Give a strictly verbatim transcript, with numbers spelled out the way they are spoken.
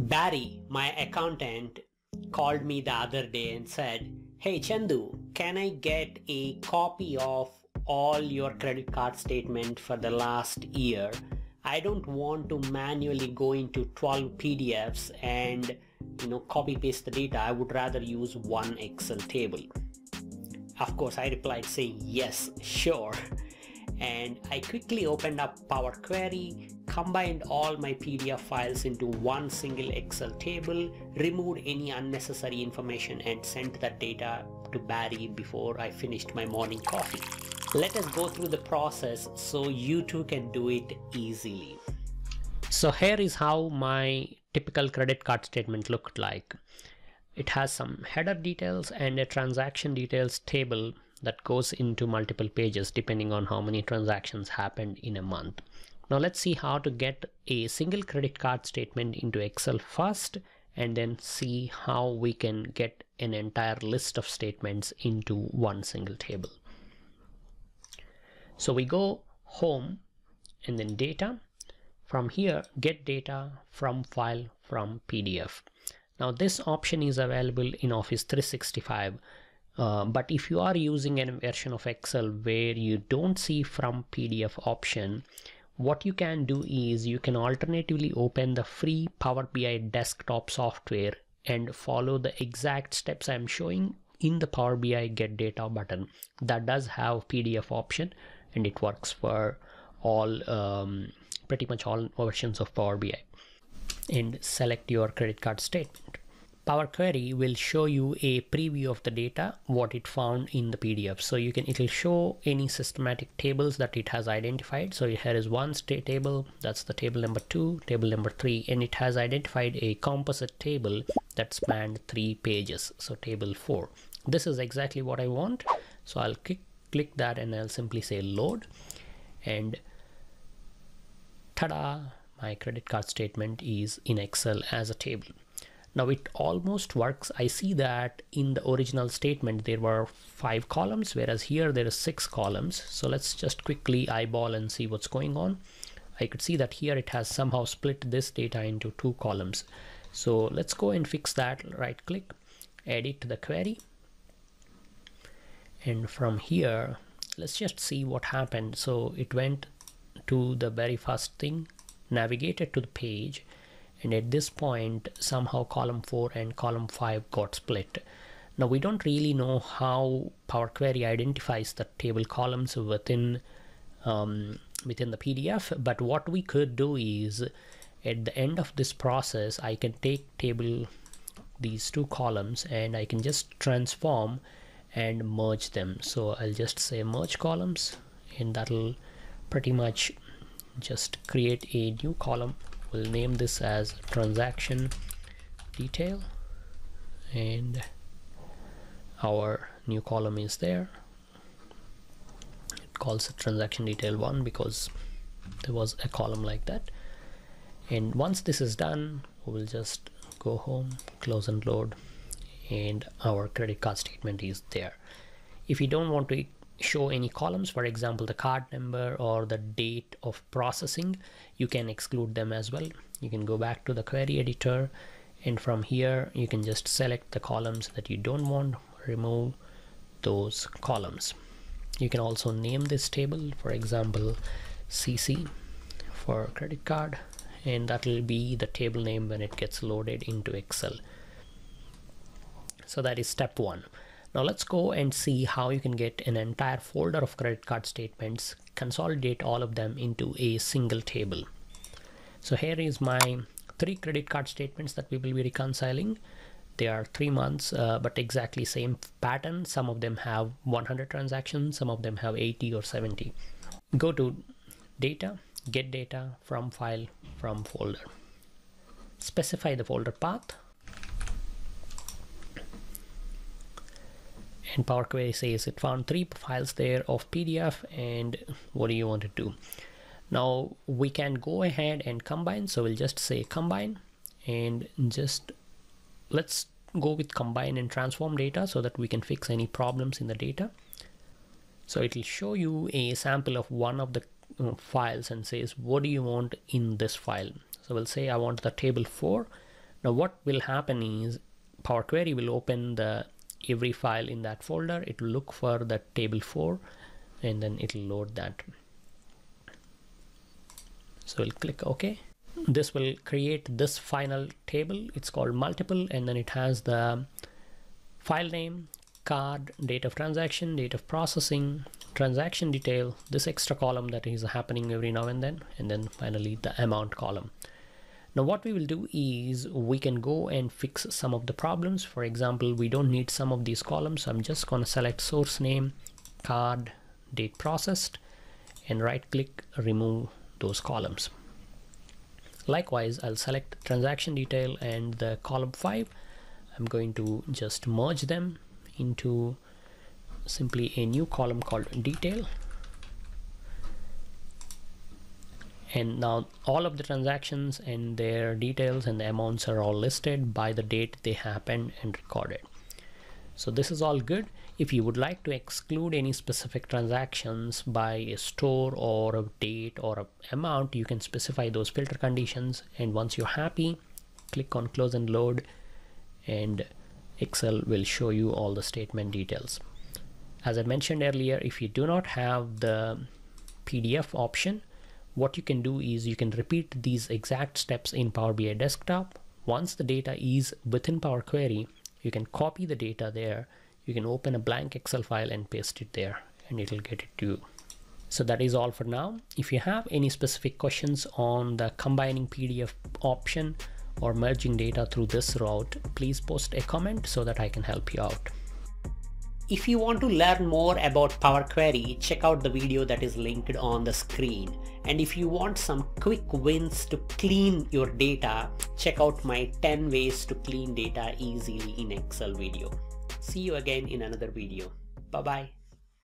Barry, my accountant, called me the other day and said, "Hey Chandu, can I get a copy of all your credit card statement for the last year? I don't want to manually go into twelve P D Fs and you know copy paste the data. I would rather use one Excel table." Of course, I replied saying yes, sure. And I quickly opened up Power Query, combined all my P D F files into one single Excel table, removed any unnecessary information, and sent that data to Barry before I finished my morning coffee. Let us go through the process so you too can do it easily. So here is how my typical credit card statement looked like. It has some header details and a transaction details table that goes into multiple pages depending on how many transactions happened in a month. Now let's see how to get a single credit card statement into Excel first, and then see how we can get an entire list of statements into one single table. So we go home and then data. From here, get data from file from P D F. Now this option is available in Office three sixty-five. Uh, but if you are using a version of Excel where you don't see from P D F option, what you can do is you can alternatively open the free Power B I desktop software and follow the exact steps I'm showing in the Power B I Get Data button. That does have P D F option, and it works for all um, pretty much all versions of Power B I. And select your credit card statement. Power Query will show you a preview of the data, what it found in the P D F. So you can, it will show any systematic tables that it has identified. So here is one state table, that's the table number two, table number three, and it has identified a composite table that spanned three pages. So table four, this is exactly what I want. So I'll click, click that and I'll simply say load, and ta-da, my credit card statement is in Excel as a table. Now it almost works. I see that in the original statement there were five columns, whereas here there are six columns. So let's just quickly eyeball and see what's going on. I could see that here it has somehow split this data into two columns. So let's go and fix that. Right click, edit the query. And from here, let's just see what happened. So it went to the very first thing, navigated to the page. And at this point, somehow column four and column five got split. Now we don't really know how Power Query identifies the table columns within um, within the P D F, but what we could do is at the end of this process, I can take table these two columns and I can just transform and merge them. So I'll just say merge columns, and that'll pretty much just create a new column. We'll name this as transaction detail, and our new column is there. It calls it transaction detail one because there was a column like that. And once this is done, we'll just go home, close and load, and our credit card statement is there. If you don't want to show any columns, for example the card number or the date of processing, you can exclude them as well. You can go back to the query editor, and from here you can just select the columns that you don't want, remove those columns. You can also name this table, for example C C for credit card, and that will be the table name when it gets loaded into Excel. So that is step one. Now let's go and see how you can get an entire folder of credit card statements, consolidate all of them into a single table. So here is my three credit card statements that we will be reconciling. They are three months, uh, but exactly same pattern. Some of them have one hundred transactions, some of them have eighty or seventy. Go to data, get data from file from folder. Specify the folder path. And Power Query says it found three files there of P D F, and what do you want to do? Now we can go ahead and combine. So we'll just say combine, and just let's go with combine and transform data so that we can fix any problems in the data. So it will show you a sample of one of the files and says, what do you want in this file? So we'll say I want the table four. Now what will happen is Power Query will open the every file in that folder. It will look for the table four and then it will load that. So we'll click OK. This will create this final table. It's called multiple, and then it has the file name, card, date of transaction, date of processing, transaction detail, this extra column that is happening every now and then, and then finally the amount column. Now what we will do is we can go and fix some of the problems. For example, we don't need some of these columns. So I'm just going to select source name, card, date processed, and right click, remove those columns. Likewise, I'll select transaction detail and the column five. I'm going to just merge them into simply a new column called detail. And now all of the transactions and their details and the amounts are all listed by the date they happened and recorded. So this is all good. If you would like to exclude any specific transactions by a store or a date or an amount, you can specify those filter conditions. And once you're happy, click on close and load, and Excel will show you all the statement details. As I mentioned earlier, if you do not have the P D F option, what you can do is you can repeat these exact steps in Power B I Desktop. Once the data is within Power Query, you can copy the data there, you can open a blank Excel file and paste it there, and it'll get it to you. So that is all for now. If you have any specific questions on the combining P D F option or merging data through this route, please post a comment so that I can help you out. If you want to learn more about Power Query, check out the video that is linked on the screen. And if you want some quick wins to clean your data, check out my ten ways to clean data easily in Excel video. See you again in another video. Bye bye.